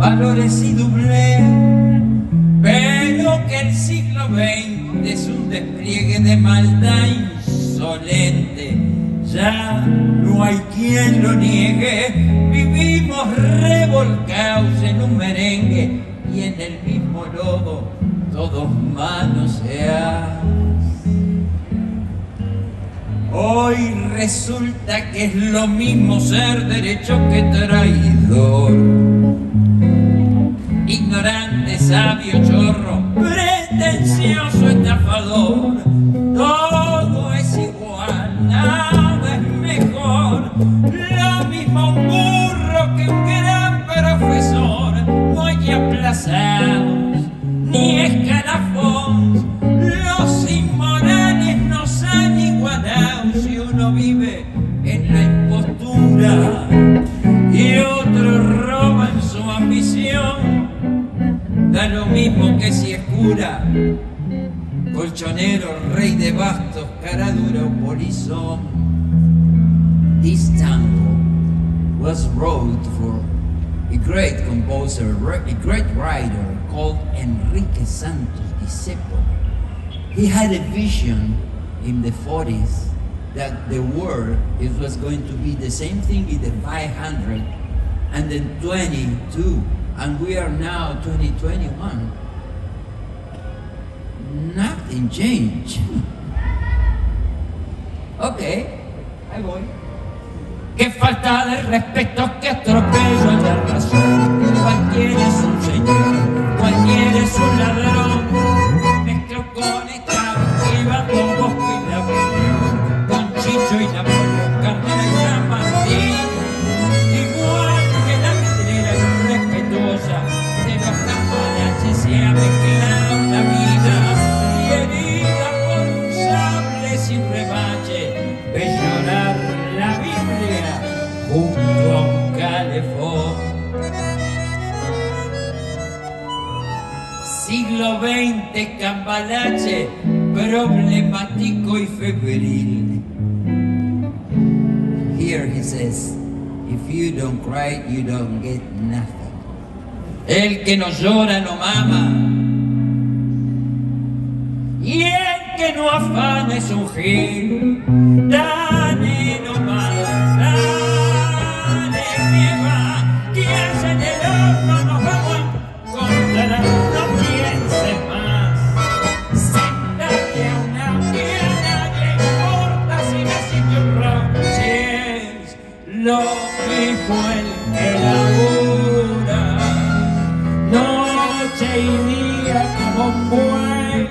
valores y doblez, pero que el siglo XX es un despliegue de maldad insolente. Ya no hay quien lo niegue, vivimos revolcados en un merengue y en el mismo lodo todos manoseados. Hoy resulta que es lo mismo ser derecho que traidor, ignorante, sabio, chorro, pretencioso, estafador. Todo es igual, nada es mejor, lo mismo un burro que un gran profesor. No hay aplazados ni escalafones, los inmorales nos han igualado. Si uno vive en la impostura y otro roba en su ambición, da lo mismo que si es cura, colchonero, rey de bastos, cara dura o polizón. This tango was wrote for a great composer, a great writer called Enrique Santos Discépolo. He had a vision in the 40s that the world was going to be the same thing in the 500 and then 22, and we are now 2021. Nothing changed. Okay, I voy. Qué falta de respeto, qué atropello a la razón. Cualquiera es un señor, cualquiera es un ladrón. Mezclo con esta viva, con Bosco y Napoleón, con Chicho y Napoleón, Carmela y San Martín. Igual que la pedrera irrespetuosa de los campanaches se ha mezclado la vida y herida por un sable sin rebache. Ve llorar la Biblia junto a un calefón. Siglo XX, cambalache, problemático y febril. Here he says, if you don't cry, you don't get nothing. El que no llora no mama, y el que no afana es un gil. Dale nomás, dale que va, que allá en el horno nos vamos a encontrar. Lo mismo el que labura noche y día como un buey,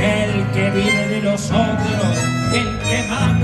el que vive de los otros, el que mata.